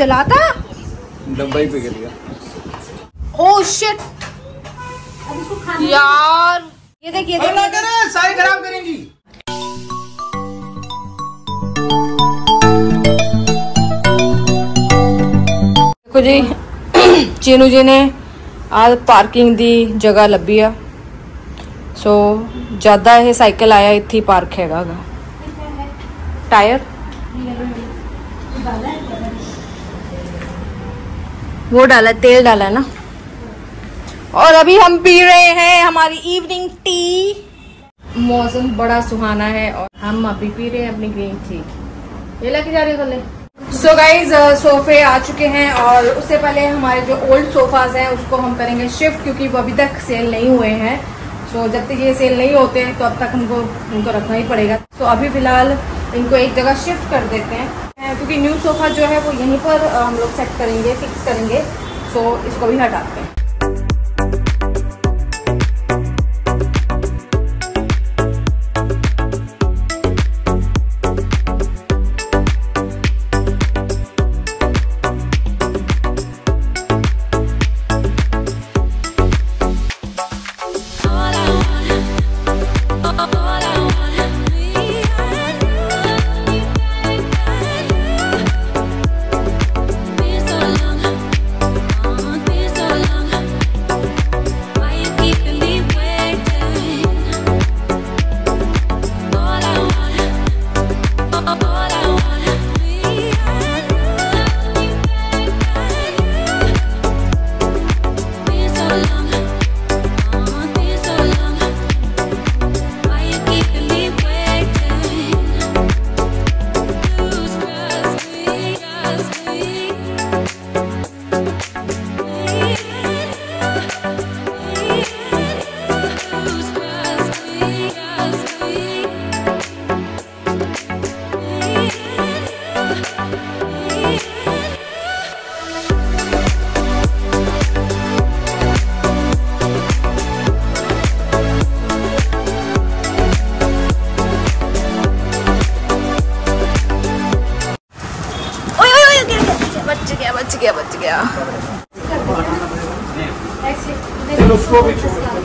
चला था? डब्बा ही पिघल गया। ओह शिट यार, ये देखिए सारी खराब करेंगी। देखो जी चीनू जी ने आज पार्किंग दी जगह लभी है, सो ज्यादा यह साइकिल आया इत्थे पार्क हैगा। टायर वो डाला, तेल डाला है ना। और अभी हम पी रहे हैं हमारी इवनिंग टी। मौसम बड़ा सुहाना है और हम अभी पी रहे हैं अपनी ग्रीन टी। ये लेके जा रही है। सो गाइज सोफे आ चुके हैं और उससे पहले हमारे जो ओल्ड सोफाज हैं उसको हम करेंगे शिफ्ट, क्योंकि वो अभी तक सेल नहीं हुए हैं। सो जब तक ये सेल नहीं होते हैं तो अब तक हमको उनको रखना ही पड़ेगा। तो अभी फिलहाल इनको एक जगह शिफ्ट कर देते हैं, क्योंकि न्यू सोफा जो है वो यहीं पर हम लोग सेट करेंगे, फिक्स करेंगे। सो इसको भी हटाते हैं।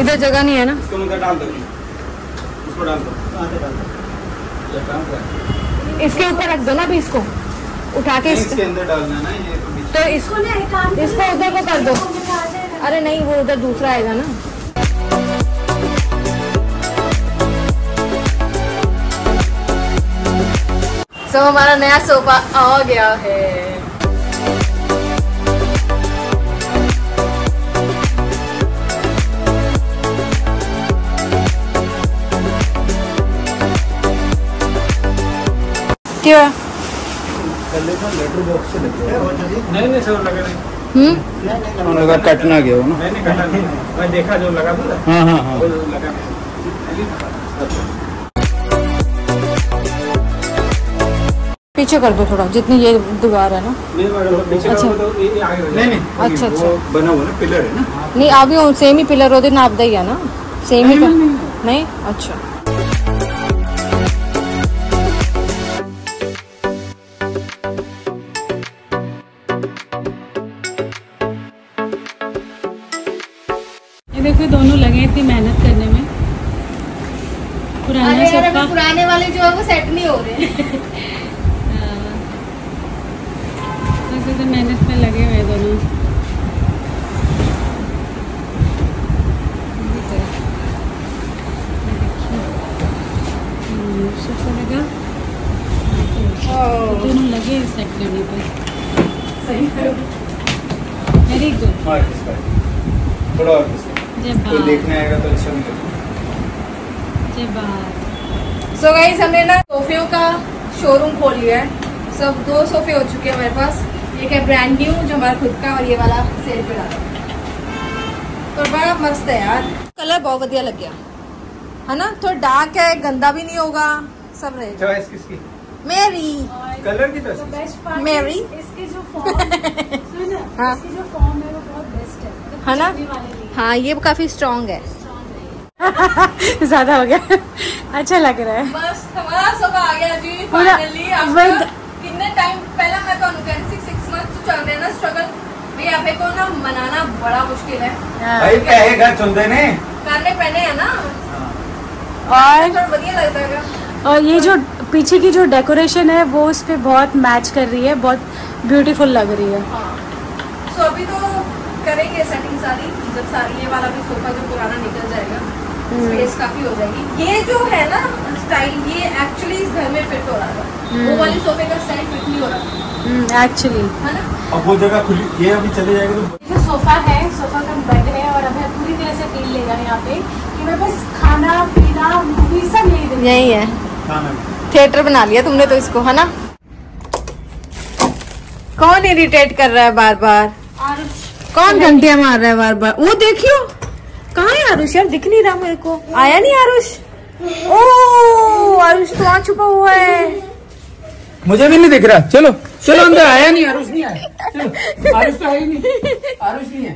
इधर जगह नहीं है ना, इसके ऊपर रख दो ना। अभी इसको उठा के इसके अंदर डालना ना, ये तो इसको इसको उधर को कर दो। अरे नहीं, वो उधर दूसरा आएगा ना। सो हमारा नया सोफा आ गया है। लेटर बॉक्स से नहीं नहीं सर लगा नहीं, लगा कट ना गया हो ना। नहीं कटा नहीं, मैं देखा जो लगा था। हाँ हाँ हाँ लगा। पीछे कर दो थोड़ा, जितनी ये दीवार है ना। नहीं मैडम पीछे कर दो, ये आगे। नहीं नहीं अच्छा अच्छा, बना हुआ ना पिलर है ना। नहीं आगे सेम ही पिलर होते ना, आप दिया ना सेम ही नहीं। अच्छा देखो दोनों लगे इतनी मेहनत करने में। पुराने वाले जो है वो सेट नहीं हो रहे तो मेहनत में लगे हुए दोनों। दोनों लगे सेट करने पर। सही वेरी गुड। तो देखने आएगा तो अच्छा मिलेगा। सो गाइस हमने ना सोफियों का शोरूम खोल लिया है। सब दो सोफे हो चुके हैं हमारे पास। एक है ब्रांड न्यू जो हमारा खुद का, और ये वाला सेल पे डाला। और बड़ा मस्त है यार, कलर बहुत बढ़िया लग गया है ना। थोड़ा डार्क है, गंदा भी नहीं होगा, सब रहेगा। चॉइस किसकी? मेरी। कलर की तो मेरी। इसकी जो फॉर्म है वो बहुत बेस्ट है ना। हाँ ये काफी स्ट्रॉन्ग है, ज्यादा हो गया। अच्छा लग रहा है। बस हमारा सोफा आ गया जी फाइनली। कितने टाइम पहले मैं तो 6 मंथ्स बनाना बड़ा मुश्किल है भाई, पैसे खर्च होते ने करने पहने है ना। और बढ़िया लगता है। और ये जो पीछे की जो डेकोरेशन है वो उस पर बहुत मैच कर रही है, बहुत ब्यूटीफुल लग रही है। सो अभी तो करेंगे सेटिंग सारी, जब सारी ये वाला भी सोफा जो पुराना निकल जाएगा, स्पेस काफी हो जाएगी। ये जो है ना स्टाइल, ये एक्चुअली इस घर में फिट हो रहा था, वो वाले सोफे का स्टाइल फिट नहीं हो रहा एक्चुअली, है ना। अब वो जगह खुली, ये अभी चले जाएगा। तो जो सोफा है, सोफा का बेड है, और अभी पूरी तरह से फील लेगा यहाँ पे कि मैं बस खाना पीना मूवी सब यही है, थिएटर बना लिया तुमने तो इसको, है ना। कौन इरिटेट कर रहा है बार बार, कौन घंटियां मार रहा है बार बार? वो देखियो कहाँ है आरुष, यार दिख नहीं रहा मेरे को, आया नहीं आरुष। ओ आरुष तो वहाँ छुपा हुआ है, मुझे भी नहीं दिख रहा। चलो चलो अंदर, आया नहीं आरुष, नहीं आया। चलो आरुष तो है ही नहीं, आरुष नहीं है।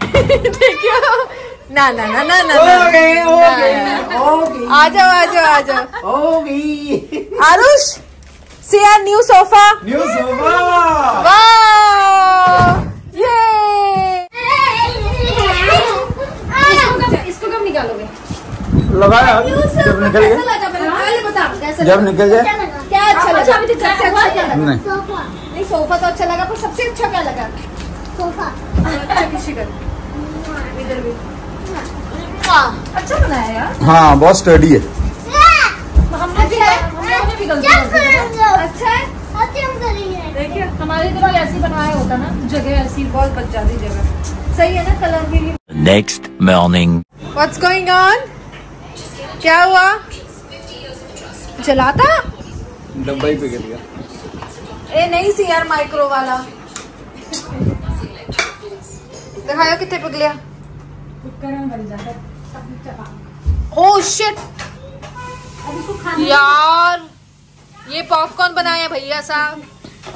देखियो ना ना ना ना ना, आ जाओ आ जाओ आ जाओ। Aarush see our new sofa, new sofa, वाह ये। इसको कब निकालोगे? लगाया जब निकल गया, जब निकल जाए। क्या अच्छा लगा? नहीं सोफा तो अच्छा लगा, पर सबसे अच्छा क्या लगा? सोफा अच्छा बनाया यार। हाँ बहुत स्टडी है। अच्छा है, देखिए हमारे इधर ऐसी बनवाया होता ना, जगह ऐसी बहुत बच जाती जगह, सही है ना। कलर भी next morning. What's going on? क्या हुआ? जलाता डब्बा ही पिघल गया। ए नहीं सी यार, माइक्रो वाला दिखाया कितने पिघलिया। ओह शिट यार, ये पॉपकॉर्न बनाया भैया साहब,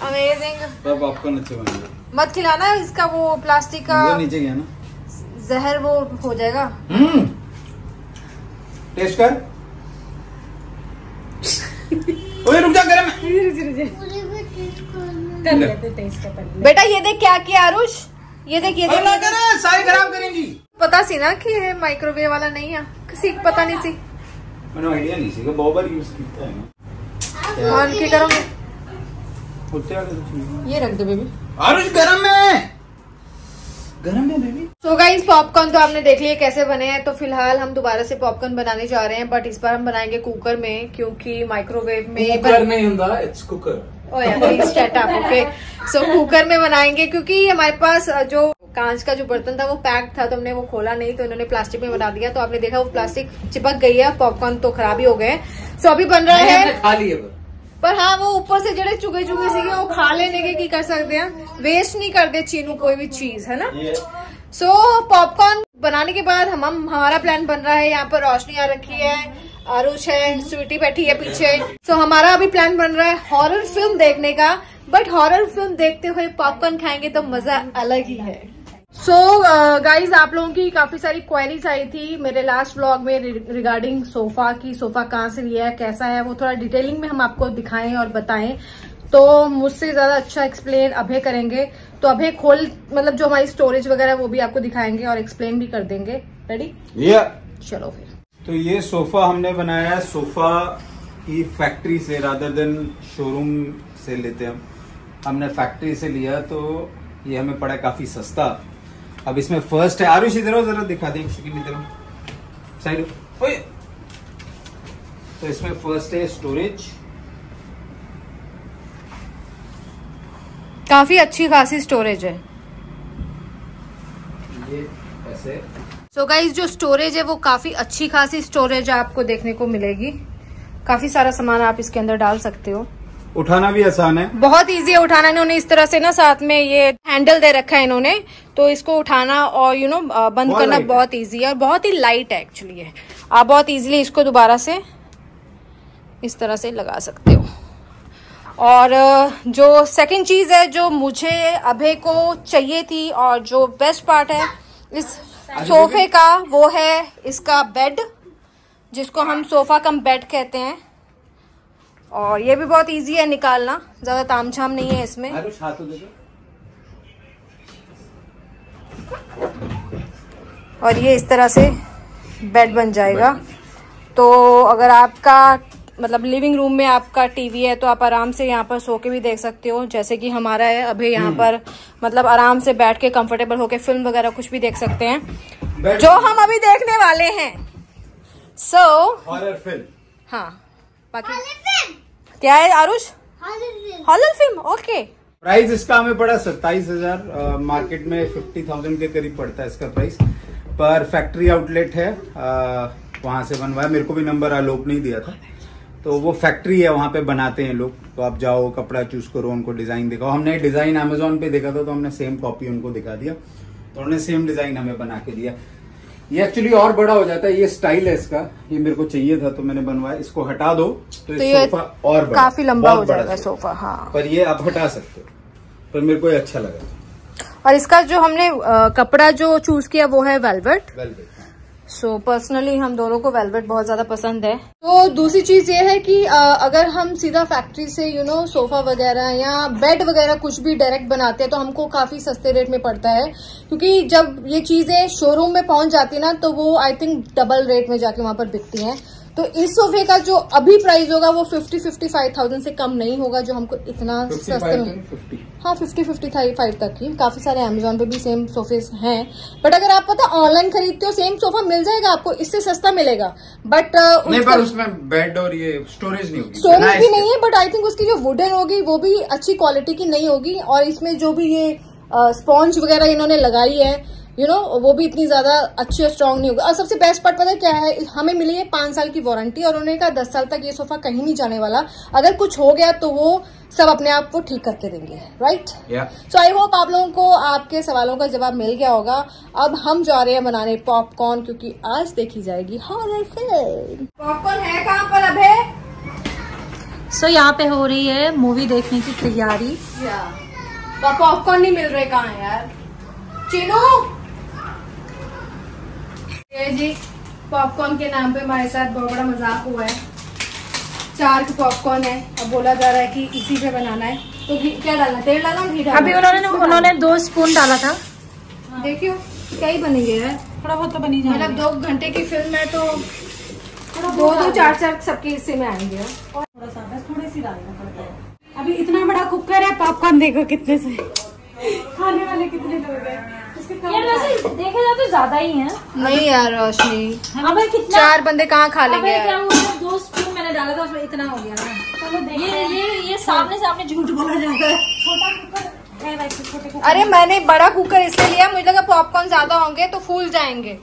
अमेजिंग। पॉपकॉर्न अच्छे बने, मत खिलाना इसका वो प्लास्टिक का, वो नीचे गया ना जहर, वो हो जाएगा। टेस्ट कर। ओए रुक जा, गरम है। बेटा ये देख क्या किया आरुष, ये देख, ये देखिए सारे खराब करेंगी। पता सी ना कि ये माइक्रोवेव वाला नहीं है, किसी पता नहीं सी, मैंने आइडिया नहीं सी, बहुत बार यूज किया है ना। और क्या करोगे? ये रख दो बेबी। आरुष गरम है, गरम है बेबी। सो गाइस पॉपकॉर्न तो आपने देख लिए कैसे बने हैं, तो फिलहाल हम दोबारा से पॉपकॉर्न बनाने जा रहे हैं, बट इस बार हम बनाएंगे कुकर में, क्योंकि माइक्रोवेव में नहीं होता, it's cooker. Okay so cooker में बनाएंगे, क्योंकि हमारे पास जो कांच का जो बर्तन था वो पैक था, तो हमने वो खोला नहीं, तो इन्होंने प्लास्टिक में बना दिया। तो आपने देखा वो प्लास्टिक चिपक गई है, पॉपकॉर्न तो खराब ही हो गए। सो अभी बन रहा है, खा लिए पर हाँ वो ऊपर से जड़े चुगे चुगे सी वो खा लेने के की कर सकते हैं, वेस्ट नहीं करते चीनू कोई भी चीज, है ना। सो पॉपकॉर्न बनाने के बाद हमारा प्लान बन रहा है, यहाँ पर रोशनी आ रखी है, आरुष है, स्वीटी बैठी है पीछे। सो हमारा अभी प्लान बन रहा है हॉरर फिल्म देखने का, बट हॉरर फिल्म देखते हुए पॉपकॉर्न खाएंगे तो मजा अलग ही है। सो गाइज आप लोगों की काफी सारी क्वेरीज आई थी मेरे लास्ट व्लॉग में रिगार्डिंग सोफा की, सोफा कहाँ से लिया है, कैसा है, वो थोड़ा डिटेलिंग में हम आपको दिखाएं और बताएं। तो मुझसे ज्यादा अच्छा एक्सप्लेन अभय करेंगे, तो अभय खोल, मतलब जो हमारी स्टोरेज वगैरह वो भी आपको दिखाएंगे और एक्सप्लेन भी कर देंगे। रेडी? चलो फिर। तो ये सोफा हमने बनाया है, सोफा की फैक्ट्री से, रादर देन शोरूम से लेते हम, हमने फैक्ट्री से लिया, तो ये हमें पड़ा काफी सस्ता। अब इसमें फर्स्ट है, आरुष इधर हो जरा, दिखा दें साइड। ओए तो इसमें फर्स्ट है स्टोरेज, काफी अच्छी खासी स्टोरेज है ये ऐसे। सो गाइस जो स्टोरेज है वो काफी अच्छी खासी स्टोरेज आपको देखने को मिलेगी, काफी सारा सामान आप इसके अंदर डाल सकते हो, उठाना भी आसान है, बहुत इजी है उठाना। इन्होंने इस तरह से ना साथ में ये हैंडल दे रखा है इन्होंने, तो इसको उठाना और यू नो बंद करना बहुत इजी है, और बहुत ही लाइट है एक्चुअली है, आप बहुत इजीली इसको दोबारा से इस तरह से लगा सकते हो। और जो सेकेंड चीज है जो मुझे अभय को चाहिए थी और जो बेस्ट पार्ट है इस सोफे का, वो है इसका बेड, जिसको हम सोफा कम बेड कहते हैं, और ये भी बहुत इजी है निकालना, ज्यादा तामझाम नहीं है इसमें। और ये इस तरह से बेड बन जाएगा। तो अगर आपका मतलब लिविंग रूम में आपका टीवी है तो आप आराम से यहाँ पर सो के भी देख सकते हो, जैसे कि हमारा है। अभी यहाँ पर मतलब आराम से बैठ के कंफर्टेबल होके फिल्म वगैरह कुछ भी देख सकते हैं, जो हम अभी देखने वाले हैं। सो हॉरर फिल्म, हाँ बाकी क्या है Aarush, horror film. Okay, price इसका हमें पड़ा 27,000, मार्केट में 50,000 के करीब पड़ता है इसका प्राइस। पर फैक्ट्री आउटलेट है, वहाँ से बनवाया। मेरे को भी नंबर आलोक नहीं दिया था, तो वो फैक्ट्री है, वहाँ पे बनाते हैं लोग। तो आप जाओ, कपड़ा चूज करो, उनको डिजाइन दिखाओ। हमने डिजाइन अमेजोन पे देखा था, तो हमने सेम कॉपी उनको दिखा दिया, तो उन्होंने सेम डिजाइन हमें बना के दिया। ये एक्चुअली और बड़ा हो जाता है, ये स्टाइल है इसका। ये मेरे को चाहिए था तो मैंने बनवाया। इसको हटा दो तो ये सोफा और बड़ा, काफी लंबा हो जाता है सोफा। हाँ, पर ये आप हटा सकते हो, पर मेरे को ये अच्छा लगा। और इसका जो हमने कपड़ा जो चूज किया वो है वेलवेट। सो पर्सनली हम दोनों को वेलवेट बहुत ज्यादा पसंद है। तो दूसरी चीज ये है कि अगर हम सीधा फैक्ट्री से यू नो सोफा वगैरह या बेड वगैरह कुछ भी डायरेक्ट बनाते हैं तो हमको काफी सस्ते रेट में पड़ता है, क्योंकि जब ये चीजें शोरूम में पहुंच जाती ना तो वो आई थिंक डबल रेट में जाके वहां पर बिकती हैं। तो इस सोफे का जो अभी प्राइस होगा वो 55,000 से कम नहीं होगा, जो हमको इतना सस्ते में 55,000 तक ही। काफी सारे अमेजोन पे भी सेम सोफे हैं, बट अगर आप पता ऑनलाइन खरीदते हो सेम सोफा मिल जाएगा आपको, इससे सस्ता मिलेगा। बट उसमें बेड और ये स्टोरेज नहीं होगी, स्टोरेज भी नहीं है। बट आई थिंक उसकी जो वुडन होगी वो भी अच्छी क्वालिटी की नहीं होगी, और इसमें जो भी ये स्पॉन्ज वगैरह इन्होंने लगाई है यू नो वो भी इतनी ज्यादा अच्छी और स्ट्रांग नहीं होगी। और सबसे बेस्ट पार्ट पता क्या है, हमें मिली है 5 साल की वारंटी, और उन्होंने कहा 10 साल तक ये सोफा कहीं नहीं जाने वाला। अगर कुछ हो गया तो वो सब अपने आप को ठीक करके देंगे, राइट। सो आई होप आप लोगों को आपके सवालों का जवाब मिल गया होगा। अब हम जा रहे हैं बनाने पॉपकॉर्न, क्योंकि आज देखी जाएगी हॉरर फिल्म। पॉपकॉर्न है कहाँ पर अभय? सो यहाँ पे हो रही है मूवी देखने की तैयारी। पॉपकॉर्न नहीं मिल रहे, कहाँ है यार? चिनो जी, पॉपकॉर्न के नाम पे हमारे साथ बहुत बड़ा मजाक हुआ है। 4 पॉपकॉर्न है, अब बोला जा रहा है कि इसी पे बनाना है। तो क्या डालना, तेल डालना, घी डालना? अभी उन्होंने 2 स्पून डाला था। हाँ। देखियो क्या ही बनेंगे यार, थोड़ा बहुत तो बनी जाएगा। मतलब 2 घंटे की फिल्म है तो दो 4 सबके हिस्से में आएंगे। और थोड़ा सा बस थोड़ी सी डालना पड़ता है। अभी इतना बड़ा कुकर है, पॉपकॉर्न देखो कितने से, खाने वाले कितने लोग हैं। यार वैसे देखे जाए तो ज्यादा ही है। नहीं यार रोशनी, अबे कितना 4 बंदे कहाँ खा लेंगे यार। 2 स्पून मैंने डाला था, उसमें इतना हो गया ना। ये सामने झूठ बोला जाता है। छोटा कुकर है वैसे, छोटे कुकर। अरे मैंने बड़ा कुकर इसलिए लिया, मुझे लगा पॉपकॉर्न ज्यादा होंगे तो फूल जाएंगे,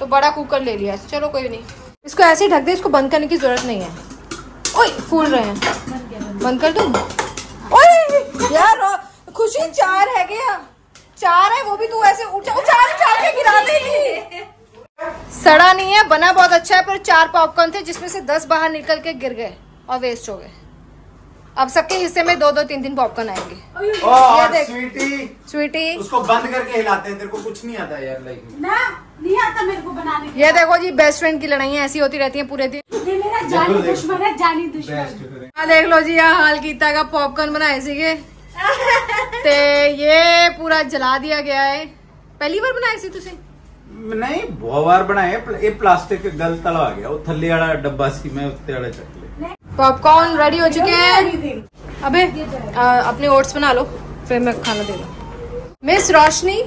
तो बड़ा कुकर ले लिया। चलो कोई नहीं, इसको ऐसे ही ढक दे, इसको बंद करने की जरूरत नहीं है। ओए फूल रहे हैं, बंद कर दो यार। खुशी 4 है क्या? 4 है, वो भी तू ऐसे उछाल के गिरा देगी। सड़ा नहीं है, बना बहुत अच्छा है। पर 4 पॉपकॉर्न थे, जिसमें से 10 बाहर निकल के गिर गए और वेस्ट हो गए। अब सबके हिस्से में 2-2, 3-3 पॉपकॉर्न आएंगे। और देख स्वीटी, उसको बंद करके हिलाते हैं। तेरे को कुछ नहीं आता यार, लाइक नहीं आता मेरे को बनाने। ये देखो जी, बेस्ट फ्रेंड की लड़ाइयाँ ऐसी होती रहती है पूरे दिन। मेरा जानी दुश्मन है, जानी दुश्मन। देख लो जी, यहाँ हाल कीता का पॉपकॉर्न बनाए सीगे ते ये पूरा जला दिया गया है। पहली बार बनाया सी तुसे? नहीं, बहुत बार बनाया। ये प्लास्टिक गल तला आ गया, वो थल्ले वाला डब्बा सी में उत्ते वाले चकले। पॉपकॉर्न रेडी हो चुके हैं। अबे अपने ओट्स बना लो, फिर मैं खाना देगा। मिस रोशनी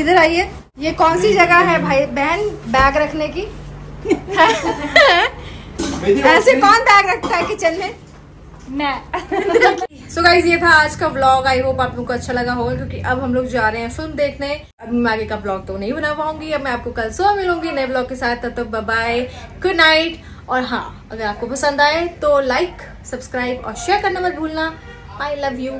इधर आइए। ये कौन सी जगह है भाई बहन बैग रखने की? ऐसे कौन बैग रखता है किचन में? मैं। सो गाइज, ये था आज का व्लॉग। आई होप आप लोगों को अच्छा लगा होगा, क्योंकि अब हम लोग जा रहे हैं फिल्म देखने। अभी मैं आगे का व्लॉग तो नहीं बना पाऊंगी। अब मैं आपको कल सुबह मिलूंगी नए व्लॉग के साथ। तब तक बाय बाय, गुड नाइट। और हाँ, अगर आपको पसंद आए तो लाइक, सब्सक्राइब और शेयर करना मत भूलना। I love you.